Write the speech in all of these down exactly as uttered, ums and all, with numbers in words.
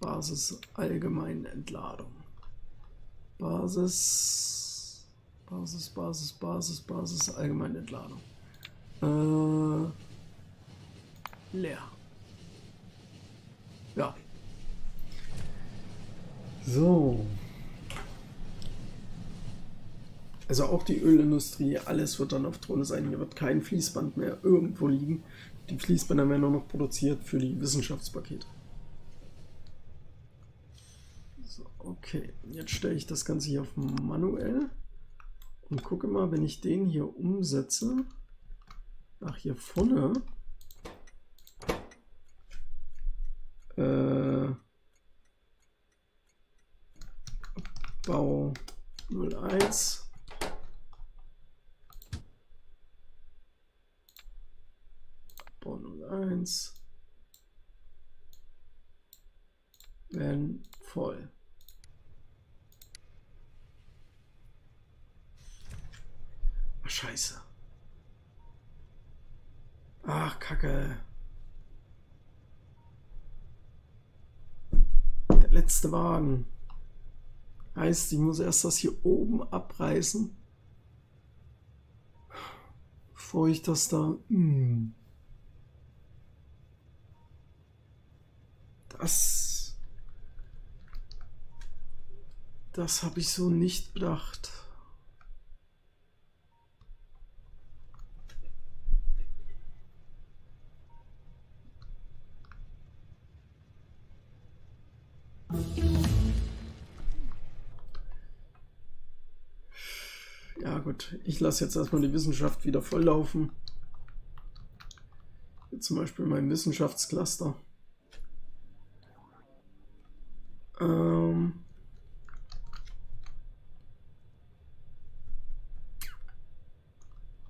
Basis allgemeine Entladung. Basis, Basis, Basis, Basis, Basis, allgemeine Entladung. Äh, leer. Ja. So. Also auch die Ölindustrie, alles wird dann auf Drohne sein. Hier wird kein Fließband mehr irgendwo liegen. Die Fließbänder werden nur noch produziert für die Wissenschaftspakete. So, okay, jetzt stelle ich das Ganze hier auf manuell und gucke mal, wenn ich den hier umsetze, nach hier vorne, äh, Bau null eins. null eins werden voll. Ach, scheiße. Ach, Kacke. Der letzte Wagen. Heißt, ich muss erst das hier oben abreißen, bevor ich das da... Mh. Das, das habe ich so nicht bedacht. Ja gut, ich lasse jetzt erstmal die Wissenschaft wieder volllaufen. Hier zum Beispiel mein Wissenschaftscluster. Ähm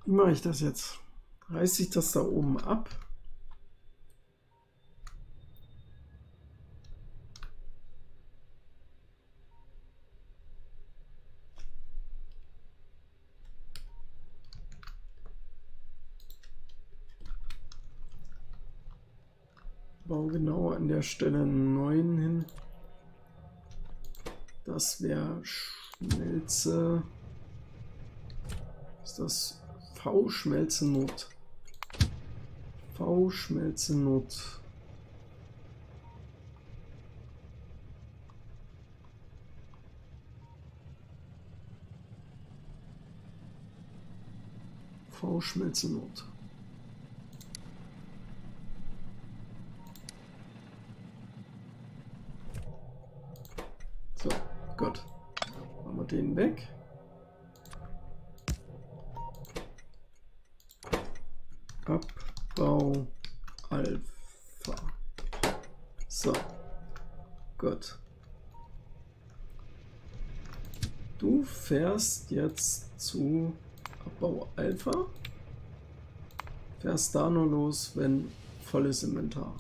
Wie mache ich das jetzt? Reiße ich das da oben ab? Bau genau an der Stelle einen neuen hin. Das wäre Schmelze. Ist das V-Schmelzenot? V-Schmelzenot. V-Schmelzenot. Gut, machen wir den weg. Abbau Alpha. So, gut. Du fährst jetzt zu Abbau Alpha. Fährst da nur los, wenn volles Inventar.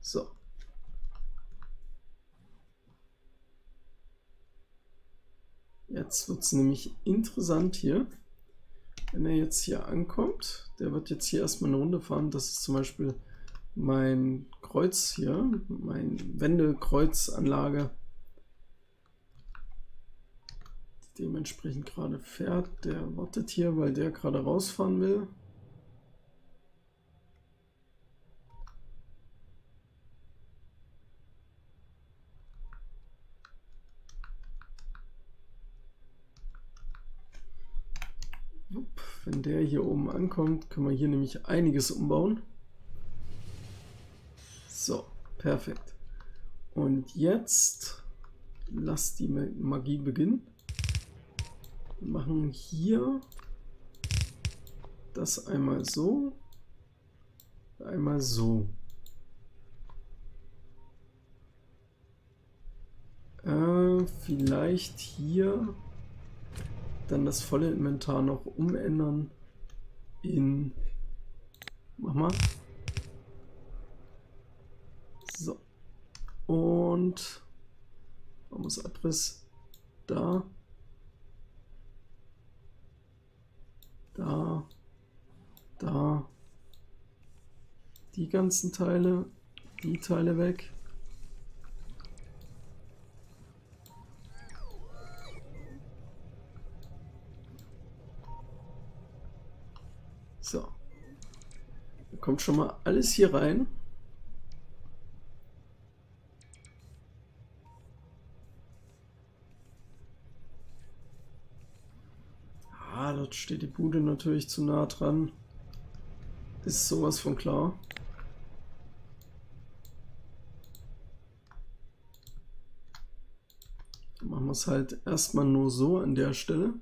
So. Jetzt wird es nämlich interessant hier, wenn er jetzt hier ankommt, der wird jetzt hier erstmal eine Runde fahren, das ist zum Beispiel mein Kreuz hier, meine Wendekreuzanlage, die dementsprechend gerade fährt, der wartet hier, weil der gerade rausfahren will. Wenn der hier oben ankommt, können wir hier nämlich einiges umbauen. So, perfekt. Und jetzt lasst die Magie beginnen. Wir machen hier das einmal so, einmal so. Äh, vielleicht hier... Dann das volle Inventar noch umändern in... Mach mal. So. Und... Man muss Abriss da. Da. Da. Die ganzen Teile, die Teile weg. So. Da kommt schon mal alles hier rein. Ah, dort steht die Bude natürlich zu nah dran. Ist sowas von klar. Dann machen wir es halt erstmal nur so an der Stelle.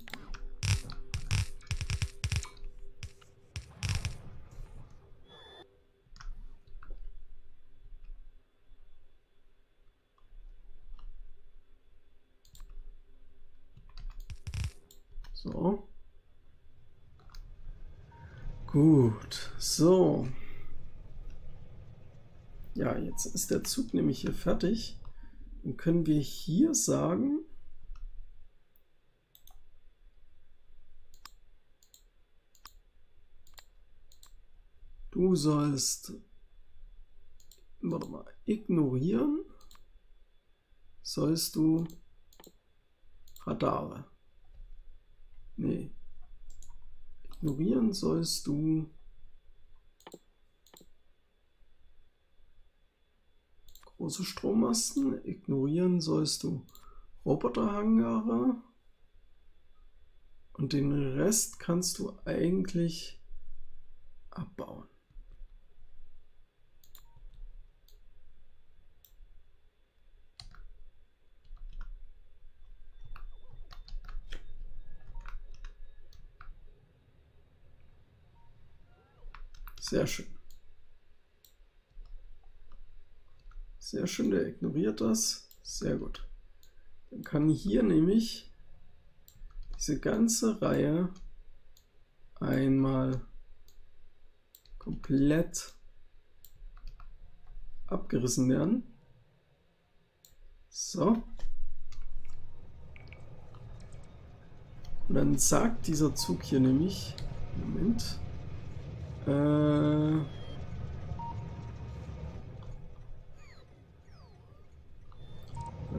So. Gut, so. Ja, jetzt ist der Zug nämlich hier fertig. Dann können wir hier sagen, du sollst, warte mal, ignorieren, sollst du Radare. Nee. Ignorieren sollst du große Strommasten, ignorieren sollst du Roboterhangare und den Rest kannst du eigentlich abbauen. Sehr schön. Sehr schön, der ignoriert das. Sehr gut. Dann kann hier nämlich diese ganze Reihe einmal komplett abgerissen werden. So. Und dann sagt dieser Zug hier nämlich, Moment, dann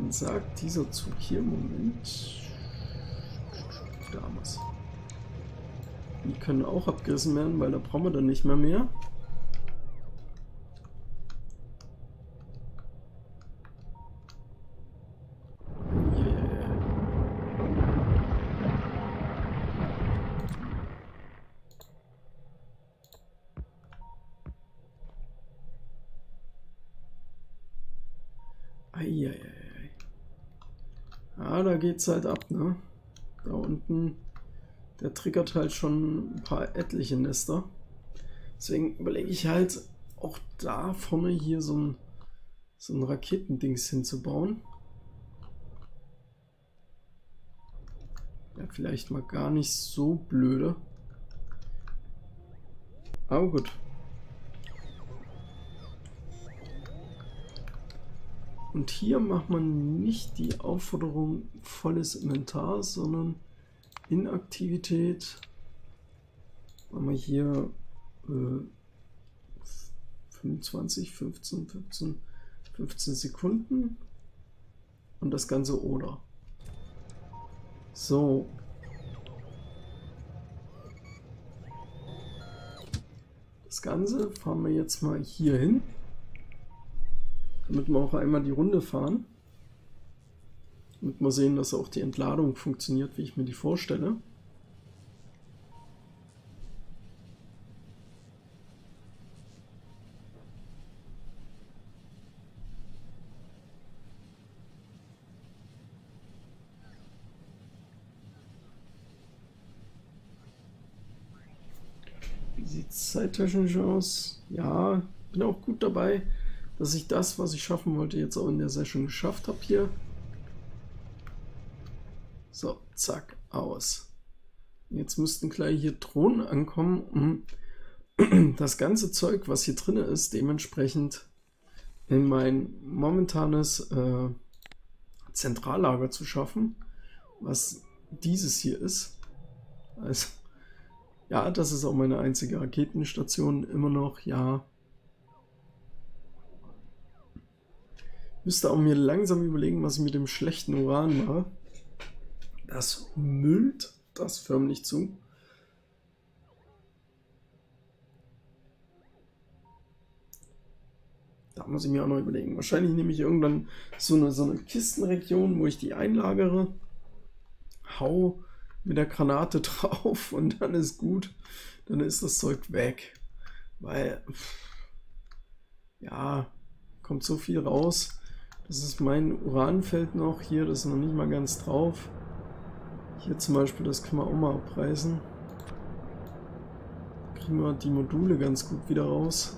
sagt dieser Zug hier, Moment, damals. Die können auch abgerissen werden, weil da brauchen wir dann nicht mehr mehr. Geht's halt ab, ne? Da unten, der triggert halt schon ein paar etliche Nester. Deswegen überlege ich halt, auch da vorne hier so ein, so ein Raketendings hinzubauen. Ja, vielleicht mal gar nicht so blöde. Aber gut. Und hier macht man nicht die Aufforderung volles Inventar, sondern Inaktivität. Machen wir hier äh, fünfundzwanzig, fünfzehn, fünfzehn, fünfzehn Sekunden und das Ganze oder. So. Das Ganze fahren wir jetzt mal hier hin. Damit wir auch einmal die Runde fahren. Damit wir sehen, dass auch die Entladung funktioniert, wie ich mir die vorstelle. Wie sieht es zeittechnisch aus? Ja, bin auch gut dabei, dass ich das, was ich schaffen wollte, jetzt auch in der Session geschafft habe hier. So, zack, aus. Jetzt müssten gleich hier Drohnen ankommen, um das ganze Zeug, was hier drin ist, dementsprechend in mein momentanes äh, Zentrallager zu schaffen, was dieses hier ist. Also, ja, das ist auch meine einzige Raketenstation immer noch, ja. Müsste auch mir langsam überlegen, was ich mit dem schlechten Uran mache. Das müllt das förmlich zu. Da muss ich mir auch noch überlegen. Wahrscheinlich nehme ich irgendwann so eine, so eine Kistenregion, wo ich die einlagere. Hau mit der Granate drauf und dann ist gut. Dann ist das Zeug weg. Weil, ja, kommt so viel raus. Das ist mein Uranfeld noch. Hier, das ist noch nicht mal ganz drauf. Hier zum Beispiel, das können wir auch mal abreißen. Da kriegen wir die Module ganz gut wieder raus.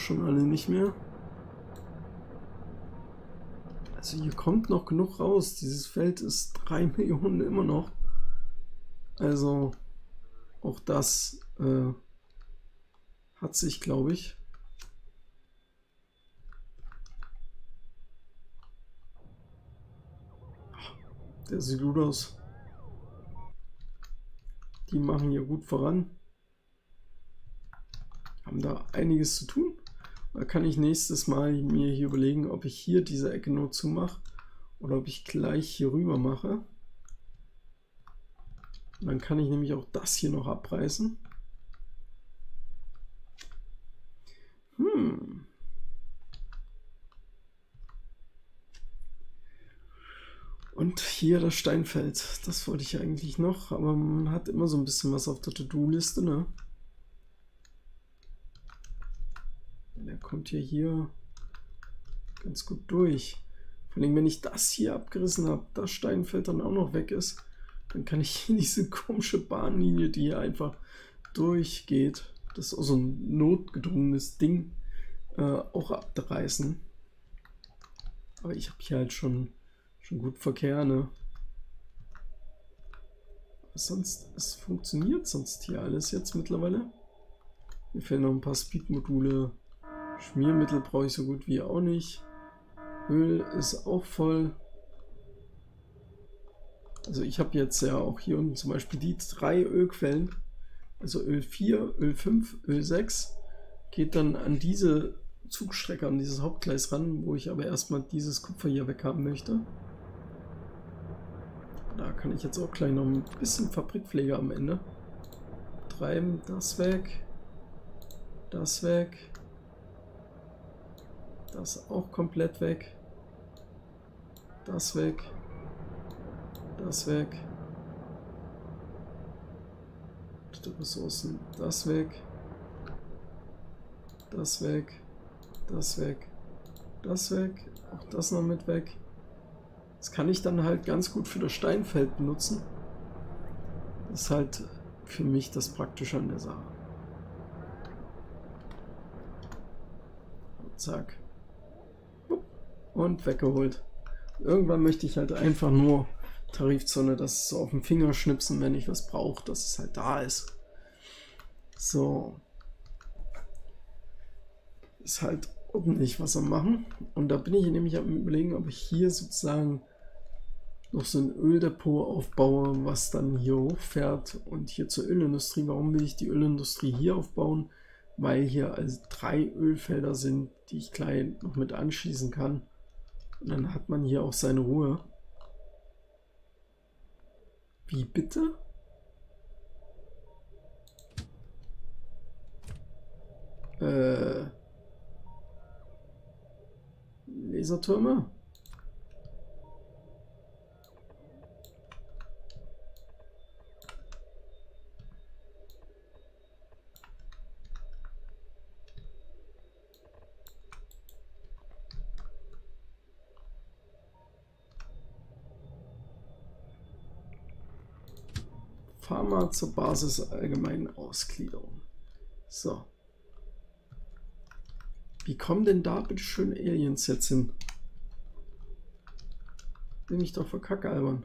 Schon alle nicht mehr. Also hier kommt noch genug raus. Dieses Feld ist drei Millionen immer noch. Also auch das äh, hat sich, glaube ich. Der sieht gut aus. Die machen hier gut voran. Haben da einiges zu tun. Da kann ich nächstes Mal mir hier überlegen, ob ich hier diese Ecke nur zumache oder ob ich gleich hier rüber mache. Und dann kann ich nämlich auch das hier noch abreißen. Hm. Und hier das Steinfeld. Das wollte ich eigentlich noch, aber man hat immer so ein bisschen was auf der To-Do-Liste, ne? Der kommt ja hier ganz gut durch. Vor allem, wenn ich das hier abgerissen habe, das Steinfeld dann auch noch weg ist, dann kann ich hier diese komische Bahnlinie, die hier einfach durchgeht, das ist auch so ein notgedrungenes Ding, äh, auch abreißen. Aber ich habe hier halt schon, schon gut Verkehr, ne? Sonst, es funktioniert sonst hier alles jetzt mittlerweile. Mir fehlen noch ein paar Speed-Module. Schmiermittel brauche ich so gut wie auch nicht. Öl ist auch voll. Also ich habe jetzt ja auch hier unten zum Beispiel die drei Ölquellen. Also Öl vier, Öl fünf, Öl sechs. Geht dann an diese Zugstrecke, an dieses Hauptgleis ran, wo ich aber erstmal dieses Kupfer hier weg haben möchte. Da kann ich jetzt auch gleich noch ein bisschen Fabrikpflege am Ende treiben. Das weg. Das weg. Das auch komplett weg. Das weg. Das weg. Die Ressourcen. Das weg. Das weg. Das weg. Das weg. Auch das noch mit weg. Das kann ich dann halt ganz gut für das Steinfeld benutzen. Das ist halt für mich das Praktische an der Sache. Und zack. Und weggeholt. Irgendwann möchte ich halt einfach nur Tarifzone, das ist so auf den Finger schnipsen, wenn ich was brauche, dass es halt da ist. So. Ist halt ordentlich was am Machen. Und da bin ich nämlich am Überlegen, ob ich hier sozusagen noch so ein Öldepot aufbaue, was dann hier hochfährt und hier zur Ölindustrie. Warum will ich die Ölindustrie hier aufbauen? Weil hier also drei Ölfelder sind, die ich gleich noch mit anschließen kann. Und dann hat man hier auch seine Ruhe. Wie bitte? Äh. Lasertürme? Pharma zur Basis allgemeinen Ausgliederung. So. Wie kommen denn da bitte schön Aliens jetzt hin? Bin ich doch für Kacke albern.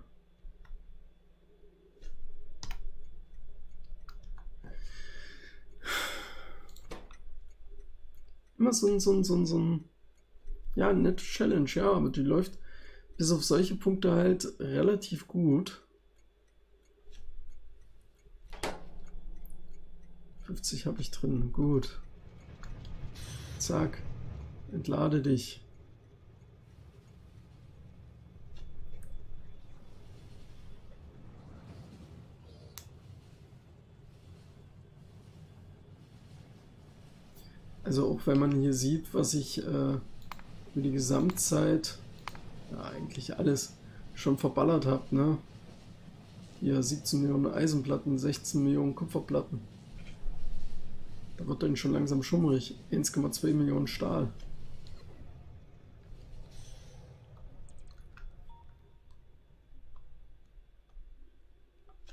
immer so ein, so ein, so ein, so ein ja, nette Challenge, ja, aber die läuft bis auf solche Punkte halt relativ gut. fünfzig habe ich drin, gut. Zack, entlade dich. Also auch wenn man hier sieht, was ich äh, über die Gesamtzeit, ja, eigentlich alles schon verballert habe, ne? Hier siebzehn Millionen Eisenplatten, sechzehn Millionen Kupferplatten. Da wird dann schon langsam schummrig. eins Komma zwei Millionen Stahl.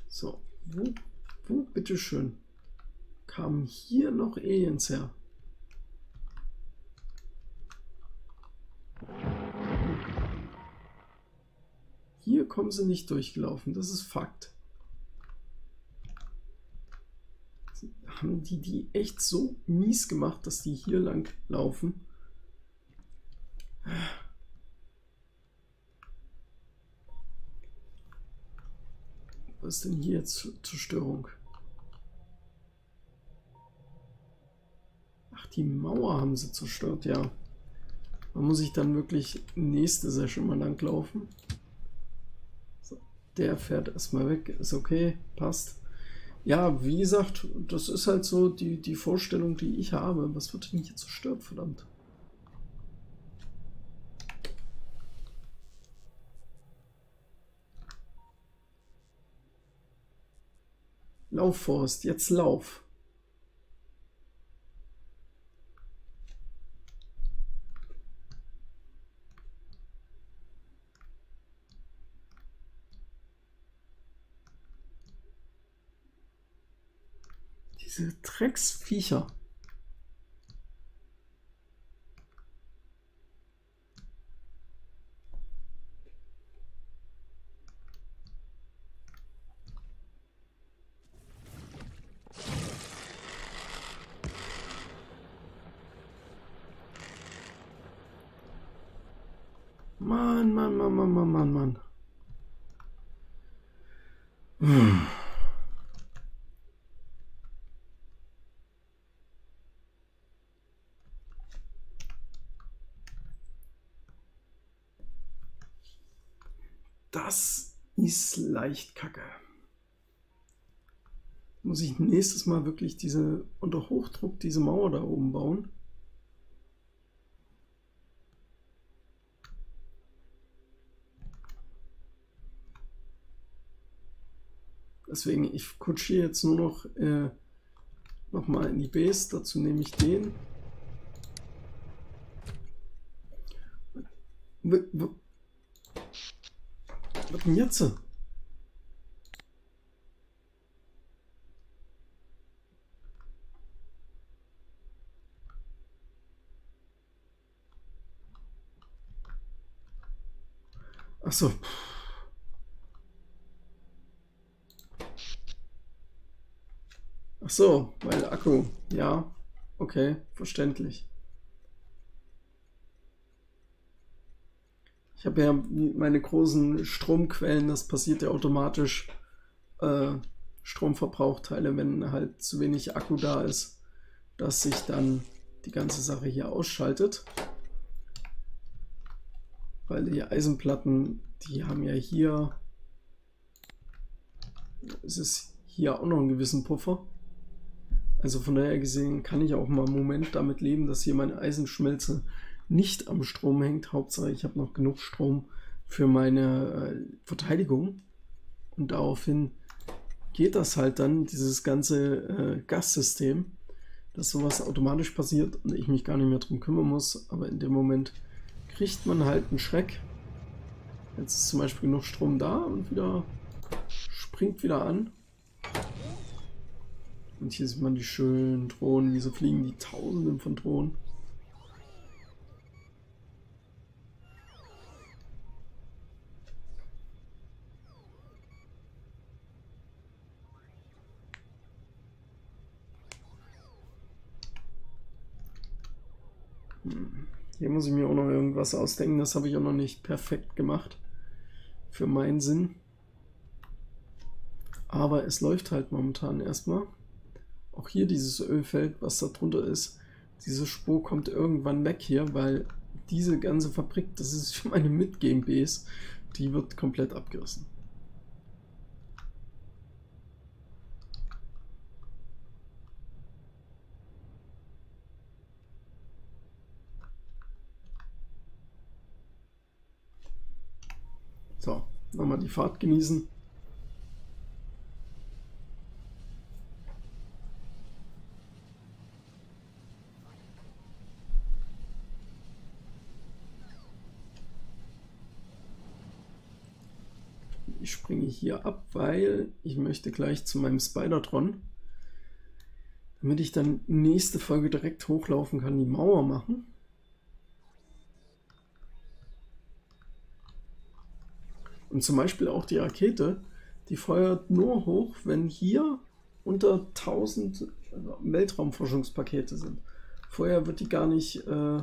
So, wo, wo bitteschön kamen hier noch Aliens her? Hier kommen sie nicht durchgelaufen, das ist Fakt. Haben die die echt so mies gemacht, dass die hier lang laufen? Was ist denn hier jetzt zur Störung? Ach, die Mauer haben sie zerstört, ja. Man muss sich dann wirklich nächste Session mal lang laufen. Der fährt erstmal weg, ist okay, passt. Ja, wie gesagt, das ist halt so die, die Vorstellung, die ich habe. Was wird denn hier zerstört, verdammt? Lauf, Forst, jetzt lauf. Diese Drecksviecher. Mann, Mann, Mann, Mann, Mann, Mann, Mann. Hm. Das ist leicht kacke. Muss ich nächstes Mal wirklich diese unter Hochdruck diese Mauer da oben bauen? Deswegen, ich kutschiere jetzt nur noch äh, nochmal in die Base. Dazu nehme ich den. W w Was denn jetzt? Achso. Achso, weil Akku. Ja, okay, verständlich. Ich habe ja meine großen Stromquellen, das passiert ja automatisch, äh, Stromverbrauchteile, wenn halt zu wenig Akku da ist, dass sich dann die ganze Sache hier ausschaltet. Weil die Eisenplatten, die haben ja hier, es ist hier auch noch einen gewissen Puffer. Also von daher gesehen kann ich auch mal einen Moment damit leben, dass hier meine Eisenschmelze nicht am Strom hängt. Hauptsache ich habe noch genug Strom für meine äh, Verteidigung, und daraufhin geht das halt dann, dieses ganze äh, Gassystem, dass sowas automatisch passiert und ich mich gar nicht mehr drum kümmern muss, aber in dem Moment kriegt man halt einen Schreck. Jetzt ist zum Beispiel genug Strom da und wieder springt wieder an, und hier sieht man die schönen Drohnen, wie sie fliegen, die Tausenden von Drohnen. Hier muss ich mir auch noch irgendwas ausdenken. Das habe ich auch noch nicht perfekt gemacht. Für meinen Sinn. Aber es läuft halt momentan erstmal. Auch hier dieses Ölfeld, was da drunter ist. Diese Spur kommt irgendwann weg hier, weil diese ganze Fabrik, das ist für meine Mit-G M Bs, die wird komplett abgerissen. So, nochmal die Fahrt genießen. Ich springe hier ab, weil ich möchte gleich zu meinem Spidertron, damit ich dann nächste Folge direkt hochlaufen kann, die Mauer machen. Und zum Beispiel auch die Rakete, die feuert nur hoch, wenn hier unter tausend Weltraumforschungspakete sind. Vorher wird die gar nicht äh,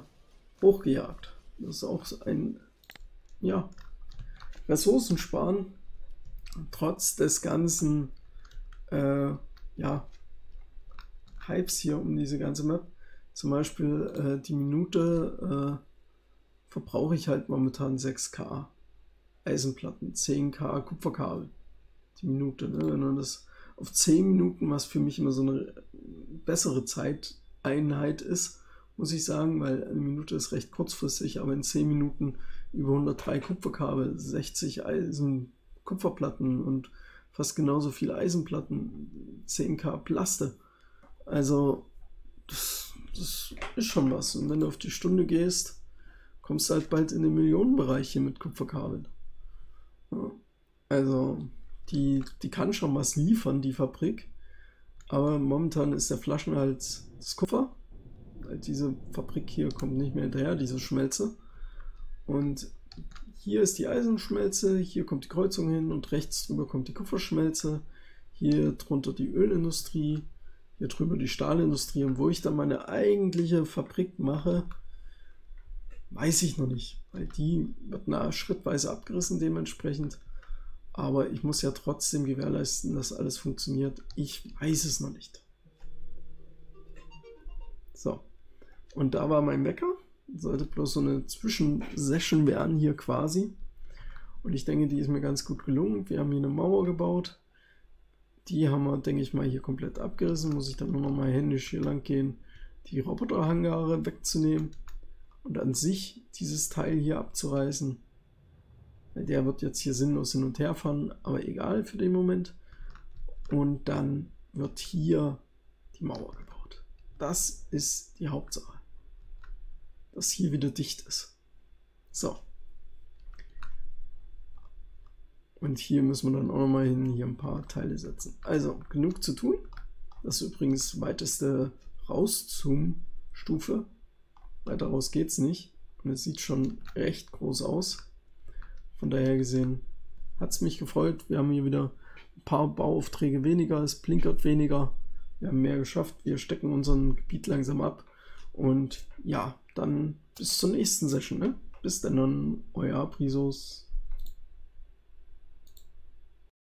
hochgejagt. Das ist auch ein, ja, Ressourcen sparen, trotz des ganzen äh, ja, Hypes hier um diese ganze Map. Zum Beispiel äh, die Minute äh, verbrauche ich halt momentan sechs K Eisenplatten, zehn K Kupferkabel die Minute. Ne? Wenn man das auf zehn Minuten, was für mich immer so eine bessere Zeiteinheit ist, muss ich sagen, weil eine Minute ist recht kurzfristig, aber in zehn Minuten über hundertdrei Kupferkabel, sechzig Eisen Kupferplatten und fast genauso viele Eisenplatten, zehn K Plaste. Also das, das ist schon was. Und wenn du auf die Stunde gehst, kommst du halt bald in den Millionenbereich hier mit Kupferkabeln. Ja, also die, die kann schon was liefern, die Fabrik. Aber momentan ist der Flaschenhals das Kupfer. Diese Fabrik hier kommt nicht mehr hinterher, diese Schmelze. Und hier ist die Eisenschmelze, hier kommt die Kreuzung hin und rechts drüber kommt die Kupferschmelze, hier drunter die Ölindustrie, hier drüber die Stahlindustrie. Und wo ich dann meine eigentliche Fabrik mache, weiß ich noch nicht, weil die wird nahe schrittweise abgerissen dementsprechend. Aber ich muss ja trotzdem gewährleisten, dass alles funktioniert. Ich weiß es noch nicht. So, und da war mein Wecker. Sollte bloß so eine Zwischensession werden hier quasi. Und ich denke, die ist mir ganz gut gelungen. Wir haben hier eine Mauer gebaut. Die haben wir, denke ich mal, hier komplett abgerissen. Muss ich dann nur noch mal händisch hier lang gehen, die Roboterhangare wegzunehmen. Und an sich dieses Teil hier abzureißen. Der wird jetzt hier sinnlos hin und her fahren, aber egal für den Moment. Und dann wird hier die Mauer gebaut. Das ist die Hauptsache. Dass hier wieder dicht ist. So. Und hier müssen wir dann auch nochmal hin, hier ein paar Teile setzen. Also, genug zu tun. Das ist übrigens weiteste Rauszoom-Stufe. Weiter raus geht's nicht. Und es sieht schon recht groß aus. Von daher gesehen hat es mich gefreut. Wir haben hier wieder ein paar Bauaufträge weniger. Es blinkert weniger. Wir haben mehr geschafft. Wir stecken unseren Gebiet langsam ab. Und ja, dann bis zur nächsten Session, ne? Bis dann, euer Aprisus.